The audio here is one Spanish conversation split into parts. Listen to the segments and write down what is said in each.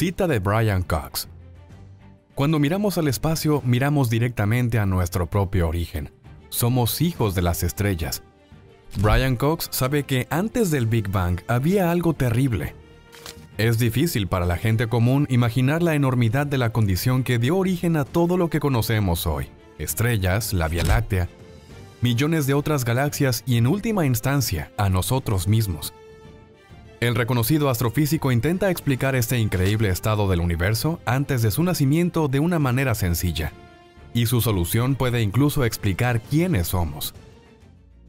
Cita de Brian Cox. Cuando miramos al espacio, miramos directamente a nuestro propio origen. Somos hijos de las estrellas. Brian Cox sabe que antes del Big Bang había algo terrible. Es difícil para la gente común imaginar la enormidad de la condición que dio origen a todo lo que conocemos hoy. Estrellas, la Vía Láctea, millones de otras galaxias y en última instancia, a nosotros mismos. El reconocido astrofísico intenta explicar este increíble estado del universo antes de su nacimiento de una manera sencilla, y su solución puede incluso explicar quiénes somos.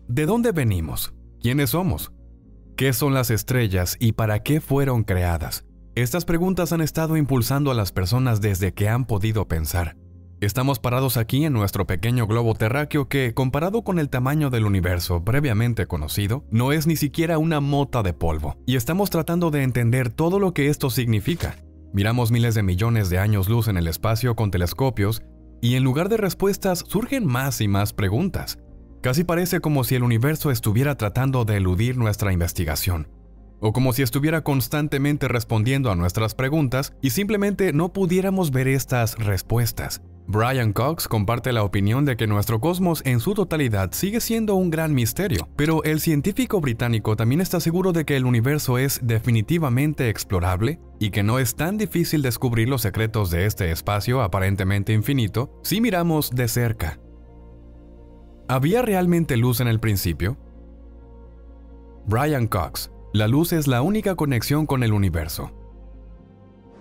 ¿De dónde venimos? ¿Quiénes somos? ¿Qué son las estrellas y para qué fueron creadas? Estas preguntas han estado impulsando a las personas desde que han podido pensar. Estamos parados aquí en nuestro pequeño globo terráqueo que, comparado con el tamaño del universo previamente conocido, no es ni siquiera una mota de polvo. Y estamos tratando de entender todo lo que esto significa. Miramos miles de millones de años luz en el espacio con telescopios y en lugar de respuestas surgen más y más preguntas. Casi parece como si el universo estuviera tratando de eludir nuestra investigación. O como si estuviera constantemente respondiendo a nuestras preguntas y simplemente no pudiéramos ver estas respuestas. Brian Cox comparte la opinión de que nuestro cosmos en su totalidad sigue siendo un gran misterio, pero el científico británico también está seguro de que el universo es definitivamente explorable y que no es tan difícil descubrir los secretos de este espacio aparentemente infinito si miramos de cerca. ¿Había realmente luz en el principio? Brian Cox, la luz es la única conexión con el universo.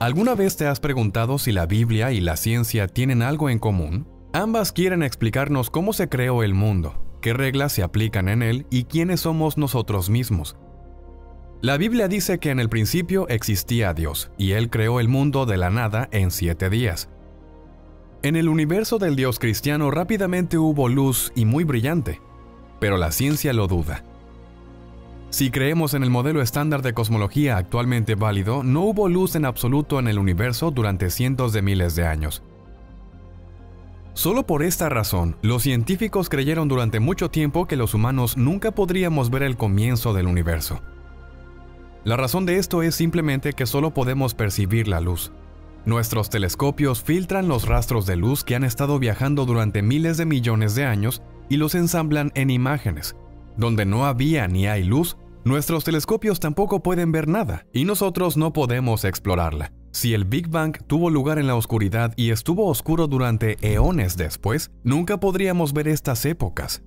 ¿Alguna vez te has preguntado si la Biblia y la ciencia tienen algo en común? Ambas quieren explicarnos cómo se creó el mundo, qué reglas se aplican en él y quiénes somos nosotros mismos. La Biblia dice que en el principio existía Dios y Él creó el mundo de la nada en 7 días. En el universo del Dios cristiano rápidamente hubo luz y muy brillante, pero la ciencia lo duda. Si creemos en el modelo estándar de cosmología actualmente válido, no hubo luz en absoluto en el universo durante cientos de miles de años. Solo por esta razón, los científicos creyeron durante mucho tiempo que los humanos nunca podríamos ver el comienzo del universo. La razón de esto es simplemente que solo podemos percibir la luz. Nuestros telescopios filtran los rastros de luz que han estado viajando durante miles de millones de años y los ensamblan en imágenes. Donde no había ni hay luz, nuestros telescopios tampoco pueden ver nada y nosotros no podemos explorarla. Si el Big Bang tuvo lugar en la oscuridad y estuvo oscuro durante eones después, nunca podríamos ver estas épocas.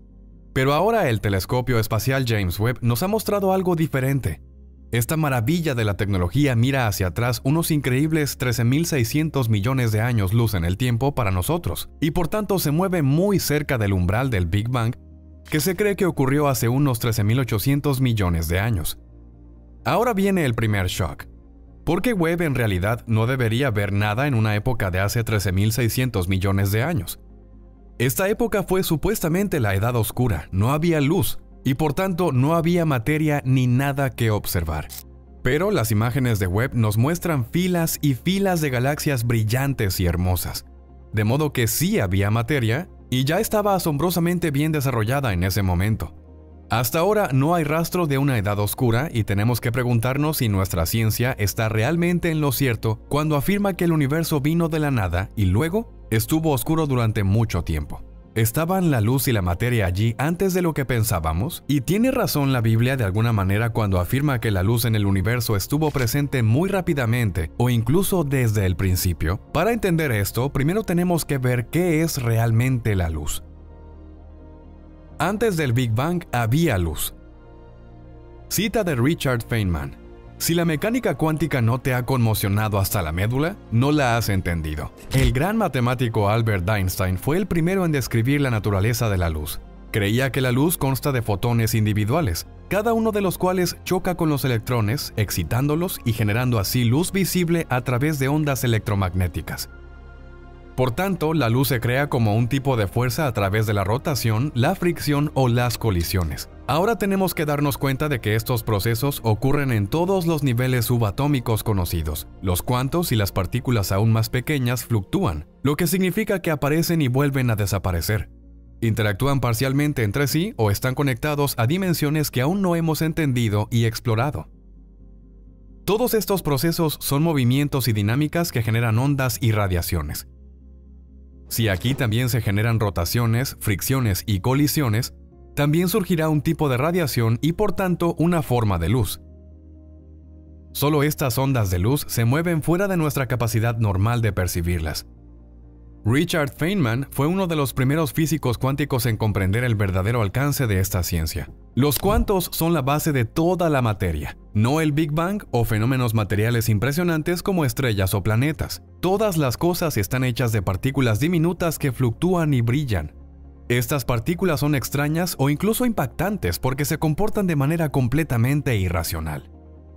Pero ahora el telescopio espacial James Webb nos ha mostrado algo diferente. Esta maravilla de la tecnología mira hacia atrás unos increíbles 13.600 millones de años luz en el tiempo para nosotros y por tanto se mueve muy cerca del umbral del Big Bang que se cree que ocurrió hace unos 13.800 millones de años. Ahora viene el primer shock. Porque Webb en realidad no debería ver nada en una época de hace 13.600 millones de años. Esta época fue supuestamente la edad oscura, no había luz, y por tanto no había materia ni nada que observar. Pero las imágenes de Webb nos muestran filas y filas de galaxias brillantes y hermosas. De modo que sí había materia, y ya estaba asombrosamente bien desarrollada en ese momento. Hasta ahora no hay rastro de una edad oscura y tenemos que preguntarnos si nuestra ciencia está realmente en lo cierto cuando afirma que el universo vino de la nada y luego estuvo oscuro durante mucho tiempo. ¿Estaban la luz y la materia allí antes de lo que pensábamos? ¿Y tiene razón la Biblia de alguna manera cuando afirma que la luz en el universo estuvo presente muy rápidamente o incluso desde el principio? Para entender esto, primero tenemos que ver qué es realmente la luz. Antes del Big Bang había luz. Cita de Richard Feynman. Si la mecánica cuántica no te ha conmocionado hasta la médula, no la has entendido. El gran matemático Albert Einstein fue el primero en describir la naturaleza de la luz. Creía que la luz consta de fotones individuales, cada uno de los cuales choca con los electrones, excitándolos y generando así luz visible a través de ondas electromagnéticas. Por tanto, la luz se crea como un tipo de fuerza a través de la rotación, la fricción o las colisiones. Ahora tenemos que darnos cuenta de que estos procesos ocurren en todos los niveles subatómicos conocidos. Los cuantos y las partículas aún más pequeñas fluctúan, lo que significa que aparecen y vuelven a desaparecer. Interactúan parcialmente entre sí o están conectados a dimensiones que aún no hemos entendido y explorado. Todos estos procesos son movimientos y dinámicas que generan ondas y radiaciones. Si aquí también se generan rotaciones, fricciones y colisiones, también surgirá un tipo de radiación y por tanto una forma de luz. Solo estas ondas de luz se mueven fuera de nuestra capacidad normal de percibirlas. Richard Feynman fue uno de los primeros físicos cuánticos en comprender el verdadero alcance de esta ciencia. Los cuantos son la base de toda la materia, no el Big Bang o fenómenos materiales impresionantes como estrellas o planetas. Todas las cosas están hechas de partículas diminutas que fluctúan y brillan. Estas partículas son extrañas o incluso impactantes porque se comportan de manera completamente irracional.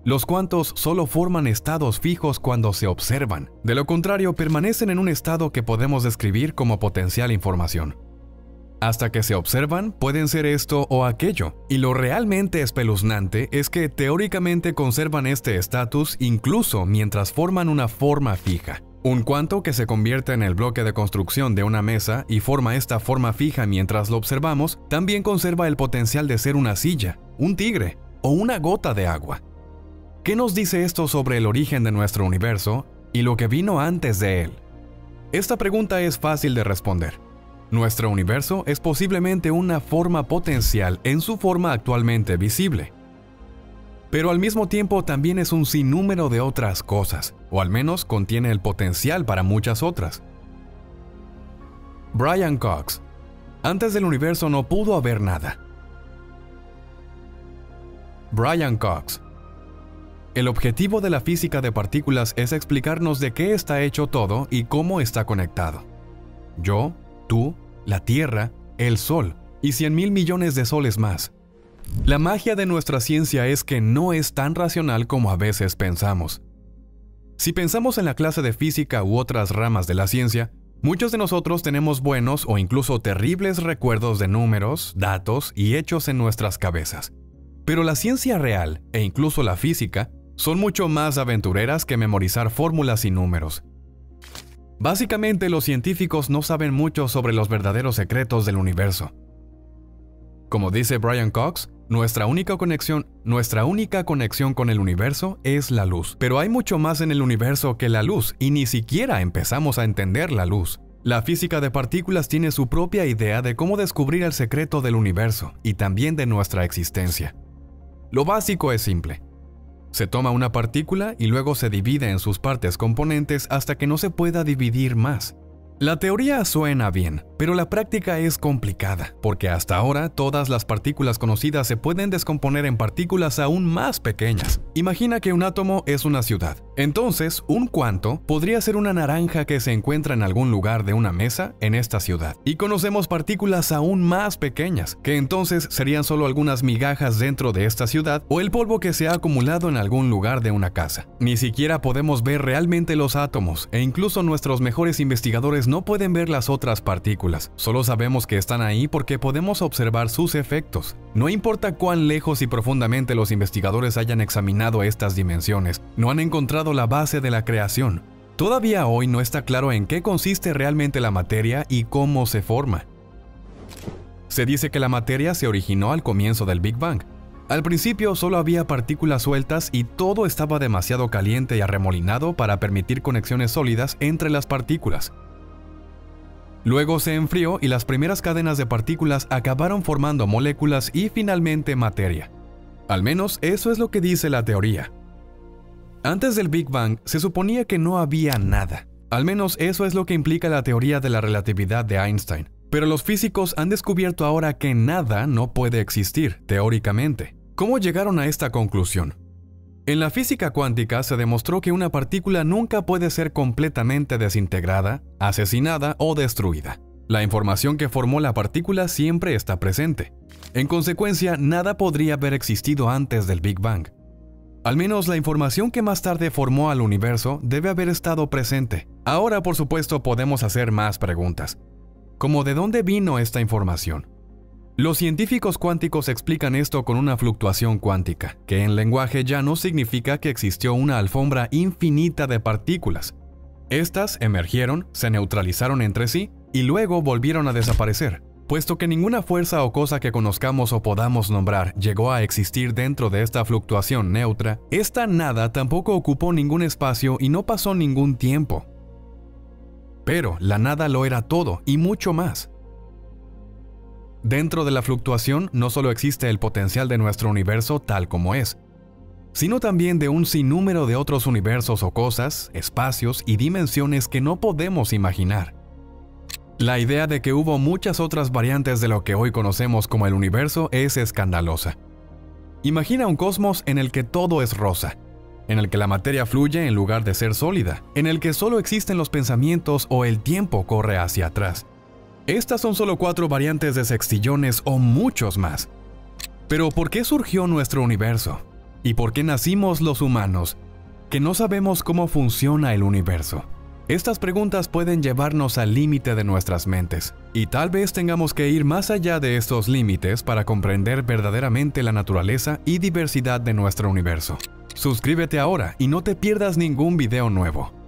Los cuantos solo forman estados fijos cuando se observan. De lo contrario, permanecen en un estado que podemos describir como potencial información. Hasta que se observan, pueden ser esto o aquello. Y lo realmente espeluznante es que teóricamente conservan este estatus incluso mientras forman una forma fija. Un cuanto que se convierte en el bloque de construcción de una mesa y forma esta forma fija mientras lo observamos, también conserva el potencial de ser una silla, un tigre o una gota de agua. ¿Qué nos dice esto sobre el origen de nuestro universo y lo que vino antes de él? Esta pregunta es fácil de responder. Nuestro universo es posiblemente una forma potencial en su forma actualmente visible. Pero al mismo tiempo también es un sinnúmero de otras cosas, o al menos contiene el potencial para muchas otras. Brian Cox. Antes del universo no pudo haber nada. Brian Cox. El objetivo de la física de partículas es explicarnos de qué está hecho todo y cómo está conectado. Yo, tú, la Tierra, el Sol y 100.000 millones de soles más. La magia de nuestra ciencia es que no es tan racional como a veces pensamos. Si pensamos en la clase de física u otras ramas de la ciencia, muchos de nosotros tenemos buenos o incluso terribles recuerdos de números, datos y hechos en nuestras cabezas. Pero la ciencia real, e incluso la física, son mucho más aventureras que memorizar fórmulas y números. Básicamente, los científicos no saben mucho sobre los verdaderos secretos del universo. Como dice Brian Cox, nuestra única conexión con el universo es la luz. Pero hay mucho más en el universo que la luz, y ni siquiera empezamos a entender la luz. La física de partículas tiene su propia idea de cómo descubrir el secreto del universo y también de nuestra existencia. Lo básico es simple. Se toma una partícula y luego se divide en sus partes componentes hasta que no se pueda dividir más. La teoría suena bien, pero la práctica es complicada, porque hasta ahora todas las partículas conocidas se pueden descomponer en partículas aún más pequeñas. Imagina que un átomo es una ciudad. Entonces, un cuanto podría ser una naranja que se encuentra en algún lugar de una mesa en esta ciudad. Y conocemos partículas aún más pequeñas, que entonces serían solo algunas migajas dentro de esta ciudad o el polvo que se ha acumulado en algún lugar de una casa. Ni siquiera podemos ver realmente los átomos, e incluso nuestros mejores investigadores no pueden ver las otras partículas, solo sabemos que están ahí porque podemos observar sus efectos. No importa cuán lejos y profundamente los investigadores hayan examinado estas dimensiones, no han encontrado la base de la creación. Todavía hoy no está claro en qué consiste realmente la materia y cómo se forma. Se dice que la materia se originó al comienzo del Big Bang. Al principio solo había partículas sueltas y todo estaba demasiado caliente y arremolinado para permitir conexiones sólidas entre las partículas. Luego se enfrió y las primeras cadenas de partículas acabaron formando moléculas y finalmente materia. Al menos eso es lo que dice la teoría. Antes del Big Bang se suponía que no había nada. Al menos eso es lo que implica la teoría de la relatividad de Einstein. Pero los físicos han descubierto ahora que nada no puede existir, teóricamente. ¿Cómo llegaron a esta conclusión? En la física cuántica se demostró que una partícula nunca puede ser completamente desintegrada, asesinada o destruida. La información que formó la partícula siempre está presente. En consecuencia, nada podría haber existido antes del Big Bang. Al menos la información que más tarde formó al universo debe haber estado presente. Ahora, por supuesto, podemos hacer más preguntas. ¿Cómo de dónde vino esta información? Los científicos cuánticos explican esto con una fluctuación cuántica, que en lenguaje llano significa que existió una alfombra infinita de partículas. Estas emergieron, se neutralizaron entre sí y luego volvieron a desaparecer. Puesto que ninguna fuerza o cosa que conozcamos o podamos nombrar llegó a existir dentro de esta fluctuación neutra, esta nada tampoco ocupó ningún espacio y no pasó ningún tiempo. Pero la nada lo era todo y mucho más. Dentro de la fluctuación no solo existe el potencial de nuestro universo tal como es, sino también de un sinnúmero de otros universos o cosas, espacios y dimensiones que no podemos imaginar. La idea de que hubo muchas otras variantes de lo que hoy conocemos como el universo es escandalosa. Imagina un cosmos en el que todo es rosa, en el que la materia fluye en lugar de ser sólida, en el que solo existen los pensamientos o el tiempo corre hacia atrás. Estas son solo 4 variantes de sextillones o muchos más. Pero ¿por qué surgió nuestro universo? ¿Y por qué nacimos los humanos, que no sabemos cómo funciona el universo? Estas preguntas pueden llevarnos al límite de nuestras mentes, y tal vez tengamos que ir más allá de estos límites para comprender verdaderamente la naturaleza y diversidad de nuestro universo. Suscríbete ahora y no te pierdas ningún video nuevo.